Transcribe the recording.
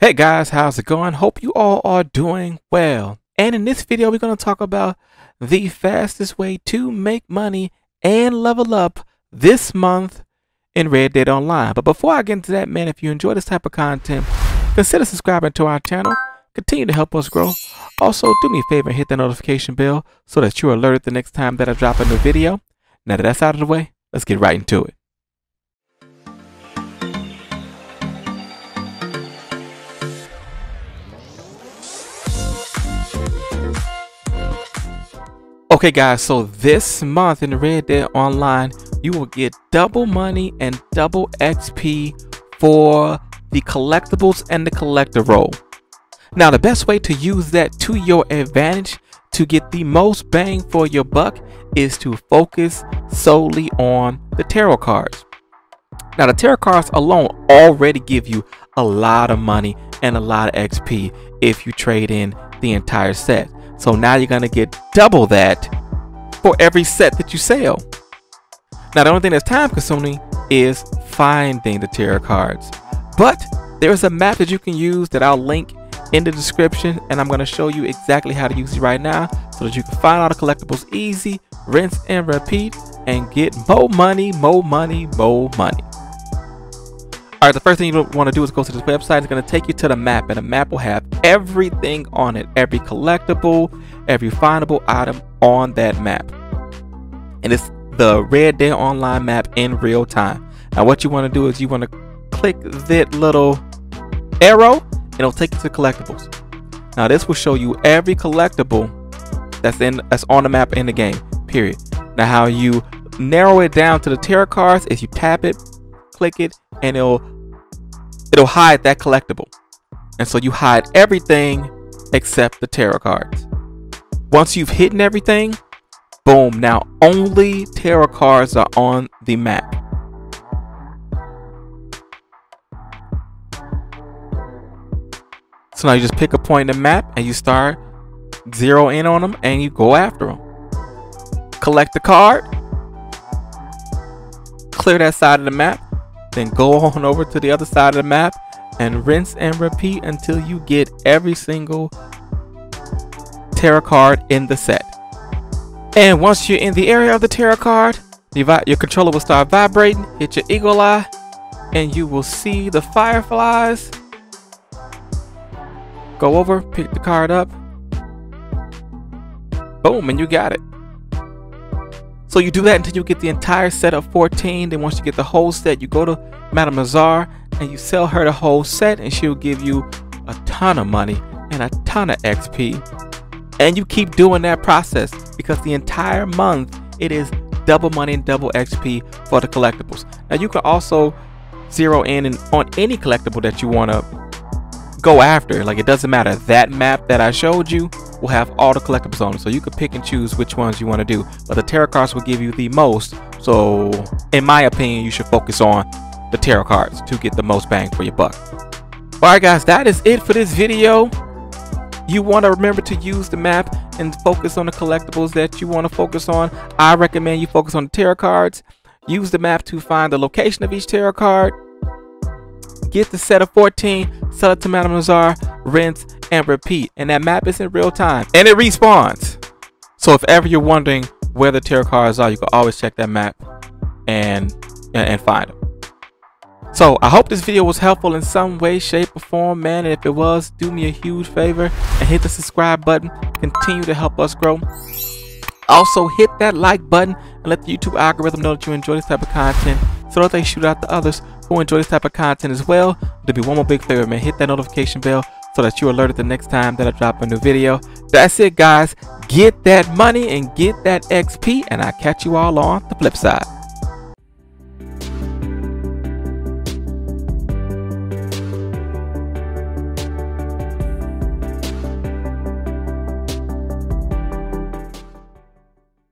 Hey guys, how's it going? Hope you all are doing well. And in this video, we're going to talk about the fastest way to make money and level up this month in Red Dead Online. But before I get into that, man, if you enjoy this type of content, consider subscribing to our channel. Continue to help us grow. Also, do me a favor and hit that notification bell so that you're alerted the next time that I drop a new video. Now that that's out of the way, let's get right into it. Okay guys, so this month in Red Dead Online, you will get double money and double XP for the collectibles and the collector role. Now the best way to use that to your advantage to get the most bang for your buck is to focus solely on the tarot cards. Now the tarot cards alone already give you a lot of money and a lot of XP if you trade in the entire set. So now you're going to get double that for every set that you sell. Now the only thing that's time consuming is finding the tarot cards. But there's a map that you can use that I'll link in the description, and I'm going to show you exactly how to use it right now so that you can find all the collectibles easy, rinse and repeat, and get more money, more money, more money. Alright, the first thing you want to do is go to this website. It's going to take you to the map, and the map will have everything on it. Every collectible, every findable item on that map. And it's the Red Dead Online map in real time. Now what you want to do is you want to click that little arrow and it'll take you to collectibles. Now this will show you every collectible that's on the map in the game, period. Now how you narrow it down to the tarot cards is you tap it, click it, and it'll hide that collectible, and so you hide everything except the tarot cards. Once you've hidden everything, boom, now only tarot cards are on the map. So now you just pick a point in the map and you start zero in on them and you go after them. Collect the card, clear that side of the map, then go on over to the other side of the map and rinse and repeat until you get every single tarot card in the set. And once you're in the area of the tarot card, your controller will start vibrating, hit your eagle eye, and you will see the fireflies. Go over, pick the card up, boom, and you got it. So you do that until you get the entire set of 14. Then once you get the whole set, you go to Madam Nazar and you sell her the whole set, and she'll give you a ton of money and a ton of XP. And you keep doing that process because the entire month it is double money and double XP for the collectibles. Now you can also zero in on any collectible that you want to go after. Like, it doesn't matter. That map that I showed you will have all the collectibles on it, so you can pick and choose which ones you want to do, but the tarot cards will give you the most. So in my opinion, you should focus on the tarot cards to get the most bang for your buck. Alright guys, that is it for this video. You want to remember to use the map and focus on the collectibles that you want to focus on. I recommend you focus on the tarot cards. Use the map to find the location of each tarot card. Get the set of 14, sell it to Madam Nazar, rinse and repeat. And that map is in real time and it respawns. So if ever you're wondering where the tarot cards are, you can always check that map and find them. So I hope this video was helpful in some way, shape or form, man. And if it was, do me a huge favor and hit the subscribe button. Continue to help us grow. Also hit that like button and let the YouTube algorithm know that you enjoy this type of content, so that they shoot out to others who enjoy this type of content as well. Do me one more big favor, man, hit that notification bell so that you're alerted the next time that I drop a new video. That's it guys, get that money and get that XP, and I'll catch you all on the flip side.